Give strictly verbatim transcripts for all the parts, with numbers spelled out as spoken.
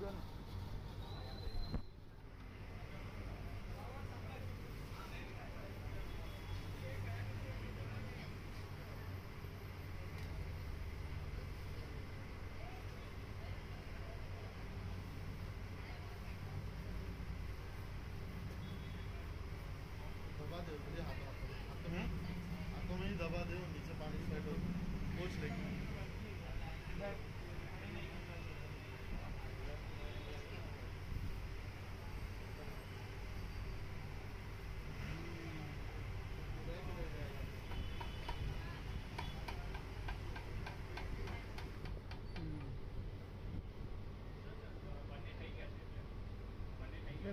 gonna.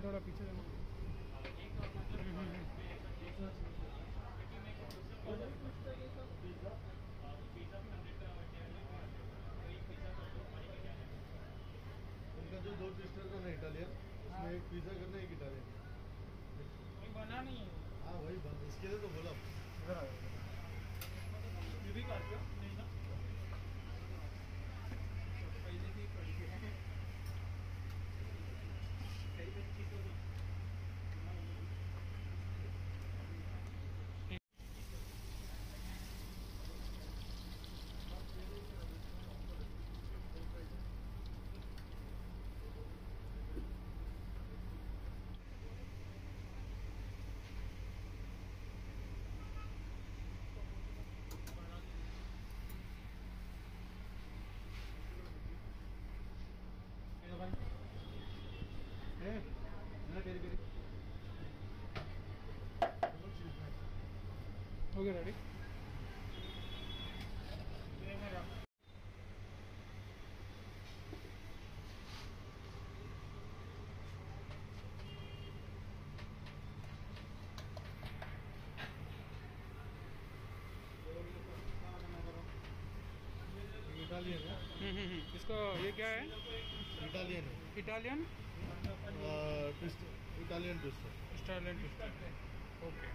थोड़ा पीछे उनका जो दो सिस्टर का है इटालियन, उसमें एक पिज्जा करना एक इटालियन बना नहीं है। हाँ वही बन, इसके लिए तो बोला ये भी काट दिया नहीं ना पहले ही पड़ी Okay, ready? इटालियन है। हम्म हम्म इसका ये क्या है? इटालियन है। Italian? Twist, Italian twist. Italian twist. Okay.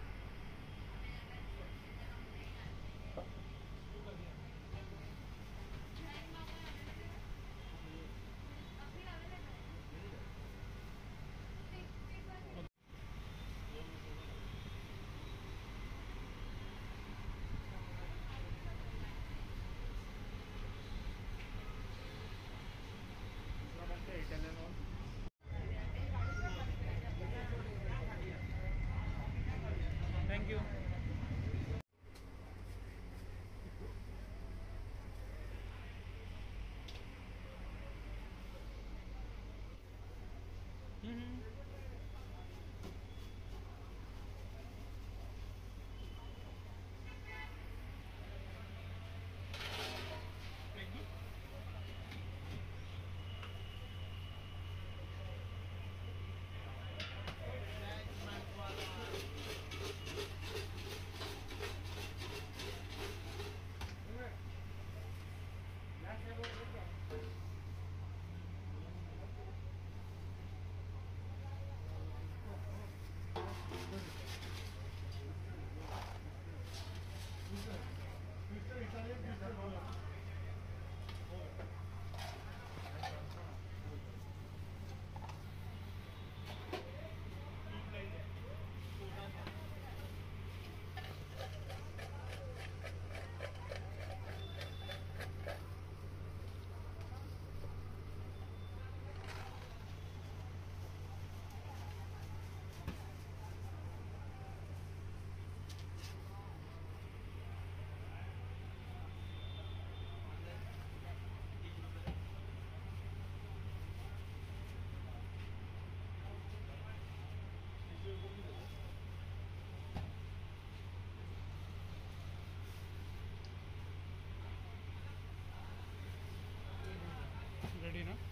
Thank you. Mm-hmm. Ready, no?